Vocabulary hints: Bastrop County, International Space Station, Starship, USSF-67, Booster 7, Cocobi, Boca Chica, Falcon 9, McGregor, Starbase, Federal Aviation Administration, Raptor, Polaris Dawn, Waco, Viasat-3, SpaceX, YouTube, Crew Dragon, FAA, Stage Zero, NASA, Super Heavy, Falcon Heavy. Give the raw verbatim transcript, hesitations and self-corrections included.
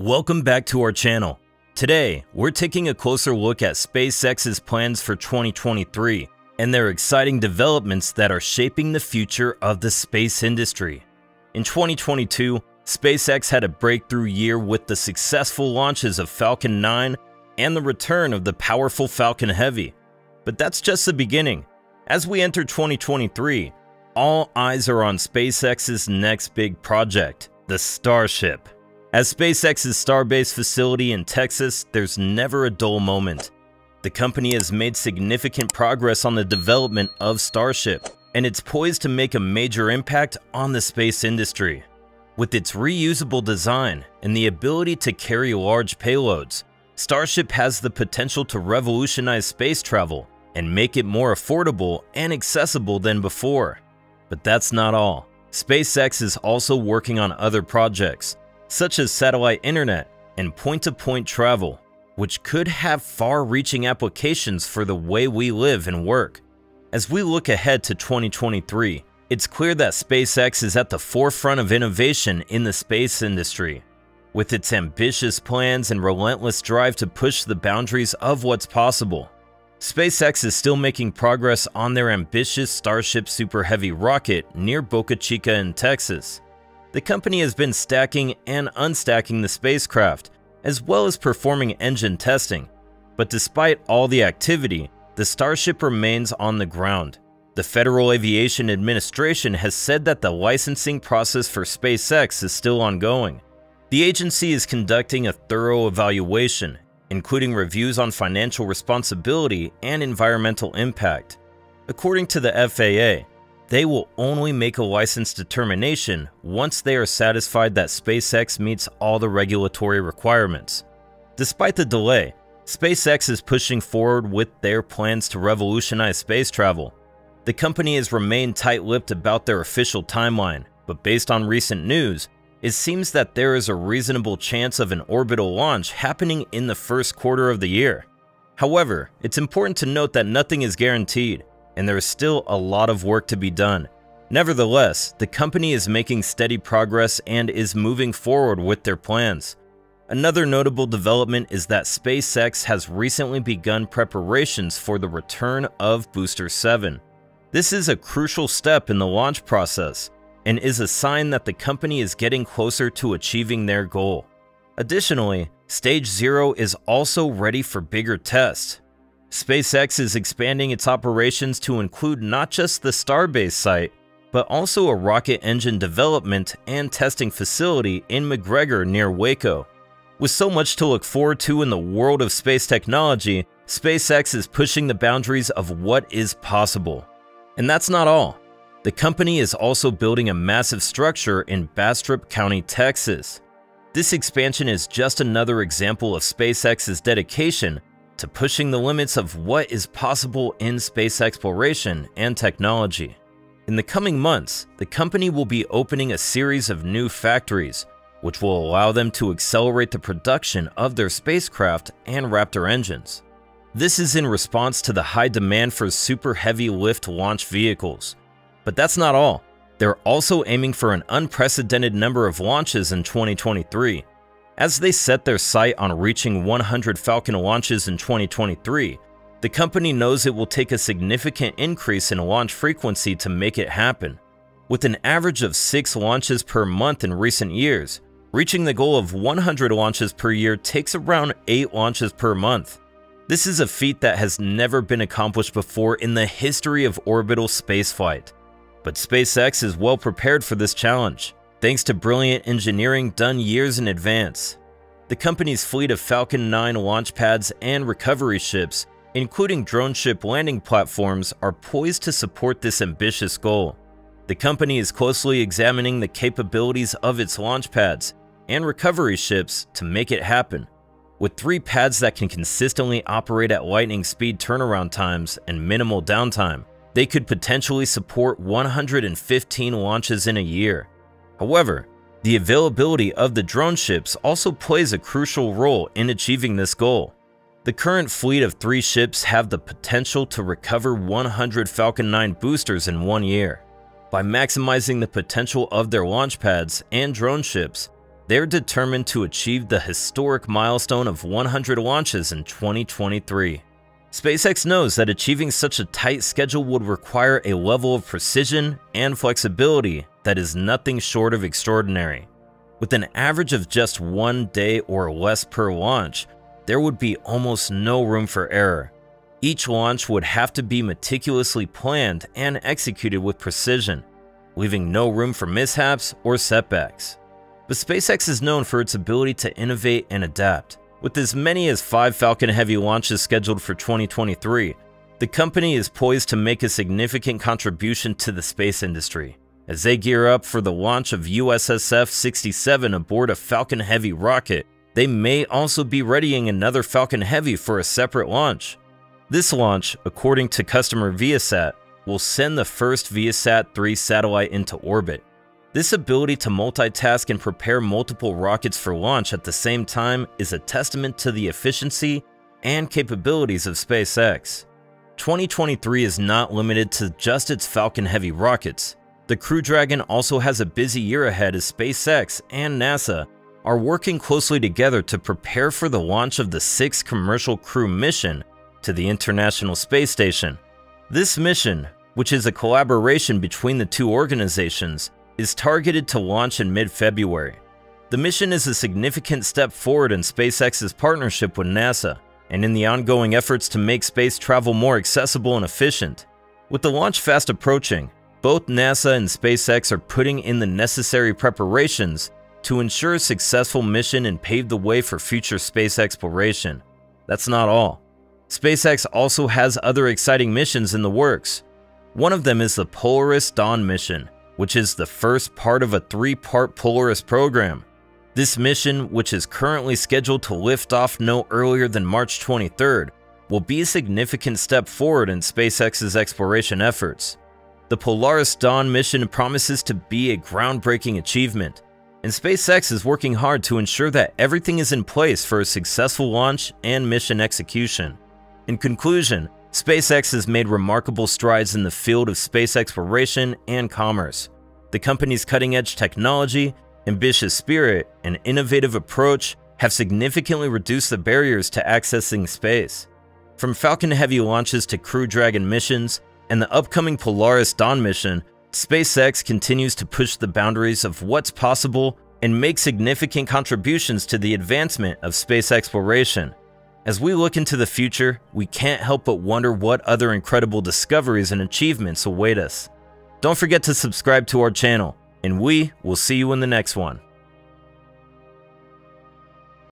Welcome back to our channel. Today, we're taking a closer look at SpaceX's plans for twenty twenty-three and their exciting developments that are shaping the future of the space industry. In twenty twenty-two, SpaceX had a breakthrough year with the successful launches of Falcon nine and the return of the powerful Falcon Heavy. But that's just the beginning. As we enter twenty twenty-three, all eyes are on SpaceX's next big project, the Starship. At SpaceX's Starbase facility in Texas, there's never a dull moment. The company has made significant progress on the development of Starship, and it's poised to make a major impact on the space industry. With its reusable design and the ability to carry large payloads, Starship has the potential to revolutionize space travel and make it more affordable and accessible than before. But that's not all. SpaceX is also working on other projects, such as satellite internet and point-to-point travel, which could have far-reaching applications for the way we live and work. As we look ahead to twenty twenty-three, it's clear that SpaceX is at the forefront of innovation in the space industry. With its ambitious plans and relentless drive to push the boundaries of what's possible, SpaceX is still making progress on their ambitious Starship Super Heavy rocket near Boca Chica in Texas. The company has been stacking and unstacking the spacecraft, as well as performing engine testing. But despite all the activity, the Starship remains on the ground. The Federal Aviation Administration has said that the licensing process for SpaceX is still ongoing. The agency is conducting a thorough evaluation, including reviews on financial responsibility and environmental impact. According to the F A A, they will only make a license determination once they are satisfied that SpaceX meets all the regulatory requirements. Despite the delay, SpaceX is pushing forward with their plans to revolutionize space travel. The company has remained tight-lipped about their official timeline, but based on recent news, it seems that there is a reasonable chance of an orbital launch happening in the first quarter of the year. However, it's important to note that nothing is guaranteed, and there is still a lot of work to be done. Nevertheless, the company is making steady progress and is moving forward with their plans. Another notable development is that SpaceX has recently begun preparations for the return of Booster seven. This is a crucial step in the launch process and is a sign that the company is getting closer to achieving their goal. Additionally, Stage Zero is also ready for bigger tests. SpaceX is expanding its operations to include not just the Starbase site, but also a rocket engine development and testing facility in McGregor near Waco. With so much to look forward to in the world of space technology, SpaceX is pushing the boundaries of what is possible. And that's not all. The company is also building a massive structure in Bastrop County, Texas. This expansion is just another example of SpaceX's dedication to pushing the limits of what is possible in space exploration and technology. In the coming months, the company will be opening a series of new factories, which will allow them to accelerate the production of their spacecraft and Raptor engines. This is in response to the high demand for super heavy lift launch vehicles. But that's not all. They're also aiming for an unprecedented number of launches in twenty twenty-three. As they set their sight on reaching one hundred Falcon launches in twenty twenty-three, the company knows it will take a significant increase in launch frequency to make it happen. With an average of six launches per month in recent years, reaching the goal of one hundred launches per year takes around eight launches per month. This is a feat that has never been accomplished before in the history of orbital spaceflight. But SpaceX is well prepared for this challenge, thanks to brilliant engineering done years in advance. The company's fleet of Falcon nine launch pads and recovery ships, including drone ship landing platforms, are poised to support this ambitious goal. The company is closely examining the capabilities of its launch pads and recovery ships to make it happen. With three pads that can consistently operate at lightning speed turnaround times and minimal downtime, they could potentially support one hundred fifteen launches in a year. However, the availability of the drone ships also plays a crucial role in achieving this goal. The current fleet of three ships have the potential to recover one hundred Falcon nine boosters in one year. By maximizing the potential of their launch pads and drone ships, They're determined to achieve the historic milestone of one hundred launches in twenty twenty-three. SpaceX knows that achieving such a tight schedule would require a level of precision and flexibility that is nothing short of extraordinary. With an average of just one day or less per launch, there would be almost no room for error. Each launch would have to be meticulously planned and executed with precision, leaving no room for mishaps or setbacks. But SpaceX is known for its ability to innovate and adapt. With as many as five Falcon Heavy launches scheduled for twenty twenty-three, the company is poised to make a significant contribution to the space industry, as they gear up for the launch of U S S F sixty-seven aboard a Falcon Heavy rocket. They may also be readying another Falcon Heavy for a separate launch. This launch, according to customer Viasat, will send the first Viasat three satellite into orbit. This ability to multitask and prepare multiple rockets for launch at the same time is a testament to the efficiency and capabilities of SpaceX. twenty twenty-three is not limited to just its Falcon Heavy rockets. The Crew Dragon also has a busy year ahead as SpaceX and NASA are working closely together to prepare for the launch of the sixth commercial crew mission to the International Space Station. This mission, which is a collaboration between the two organizations, is targeted to launch in mid-February. The mission is a significant step forward in SpaceX's partnership with NASA and in the ongoing efforts to make space travel more accessible and efficient. With the launch fast approaching, both NASA and SpaceX are putting in the necessary preparations to ensure a successful mission and pave the way for future space exploration. That's not all. SpaceX also has other exciting missions in the works. One of them is the Polaris Dawn mission, which is the first part of a three-part Polaris program. This mission, which is currently scheduled to lift off no earlier than March twenty-third, will be a significant step forward in SpaceX's exploration efforts. The Polaris Dawn mission promises to be a groundbreaking achievement, and SpaceX is working hard to ensure that everything is in place for a successful launch and mission execution. In conclusion, SpaceX has made remarkable strides in the field of space exploration and commerce. The company's cutting-edge technology, ambitious spirit, and innovative approach have significantly reduced the barriers to accessing space. From Falcon Heavy launches to Crew Dragon missions and the upcoming Polaris Dawn mission, SpaceX continues to push the boundaries of what's possible and make significant contributions to the advancement of space exploration. As we look into the future, we can't help but wonder what other incredible discoveries and achievements await us. Don't forget to subscribe to our channel, and we will see you in the next one.